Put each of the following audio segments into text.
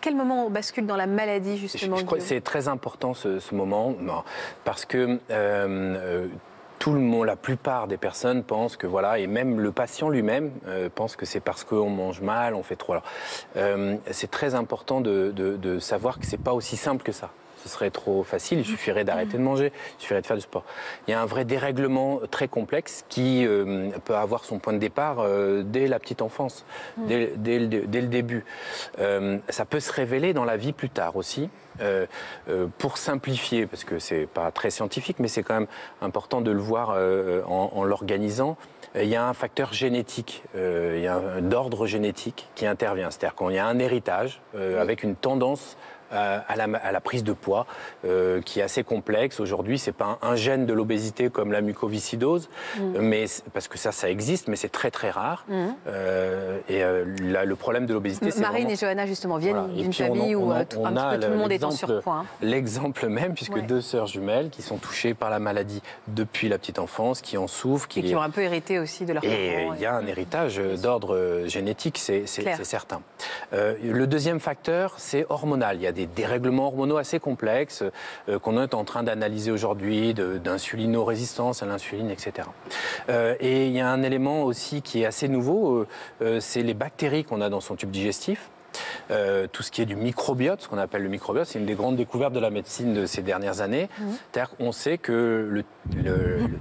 quel moment on bascule dans la maladie, justement? Je crois que c'est très important ce moment, parce que tout le monde, la plupart des personnes pensent que voilà, et même le patient lui-même pense que c'est parce qu'on mange mal, on fait trop. Alors, c'est très important de savoir que c'est pas aussi simple que ça. Ce serait trop facile, il suffirait d'arrêter de manger, il suffirait de faire du sport. Il y a un vrai dérèglement très complexe qui peut avoir son point de départ dès la petite enfance, dès le début. Ça peut se révéler dans la vie plus tard aussi. Pour simplifier, parce que c'est pas très scientifique, mais c'est quand même important de le voir en l'organisant, il y a un facteur génétique, il y a d'ordre génétique qui intervient. C'est-à-dire qu'il y a un héritage avec une tendance à la prise de poids qui est assez complexe. Aujourd'hui, c'est pas un gène de l'obésité comme la mucoviscidose, mais, parce que ça existe, mais c'est très très rare. Le problème de l'obésité, c'est Marine vraiment... et Johanna, justement, viennent d'une famille où tout le monde est en surpoids. L'exemple même, puisque deux sœurs jumelles qui sont touchées par la maladie depuis la petite enfance, qui en souffrent. Qui ont un peu hérité aussi de leur parents. Et il y a un héritage d'ordre génétique, c'est certain. Le deuxième facteur, c'est hormonal. Il y a des dérèglements hormonaux assez complexes qu'on est en train d'analyser aujourd'hui, d'insulinorésistance à l'insuline, etc. Et il y a un élément aussi qui est assez nouveau, c'est les bactéries qu'on a dans son tube digestif. Tout ce qui est du microbiote, ce qu'on appelle le microbiote, c'est une des grandes découvertes de la médecine de ces dernières années. C'est-à-dire qu'on sait que le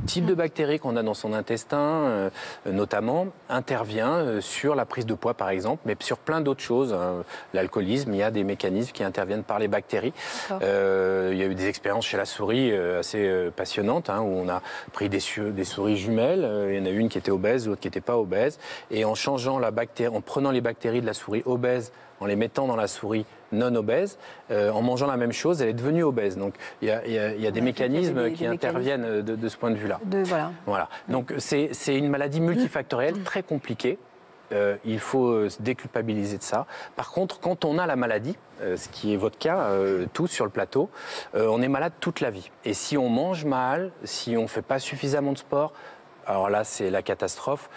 type de bactéries qu'on a dans son intestin, notamment, intervient sur la prise de poids, par exemple, mais sur plein d'autres choses. L'alcoolisme, il y a des mécanismes qui interviennent par les bactéries. Il y a eu des expériences chez la souris assez passionnantes, où on a pris des souris jumelles. Il y en a une qui était obèse, l'autre qui n'était pas obèse. Et en changeant en prenant les bactéries de la souris obèse, en les mettant dans la souris non obèse, en mangeant la même chose, elle est devenue obèse. Donc il y a des mécanismes qui interviennent de ce point de vue-là. Voilà. Donc c'est une maladie multifactorielle très compliquée. Il faut se déculpabiliser de ça. Par contre, quand on a la maladie, ce qui est votre cas, tous sur le plateau, on est malade toute la vie. Et si on mange mal, si on ne fait pas suffisamment de sport, alors là, c'est la catastrophe.